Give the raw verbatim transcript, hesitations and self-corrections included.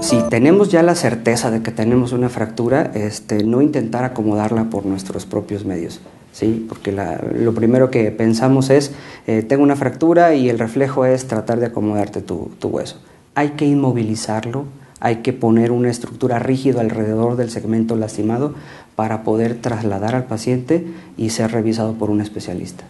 Si tenemos ya la certeza de que tenemos una fractura, este, no intentar acomodarla por nuestros propios medios, ¿sí? Porque la, lo primero que pensamos es, eh, tengo una fractura y el reflejo es tratar de acomodarte tu, tu hueso. Hay que inmovilizarlo, hay que poner una estructura rígida alrededor del segmento lastimado para poder trasladar al paciente y ser revisado por un especialista.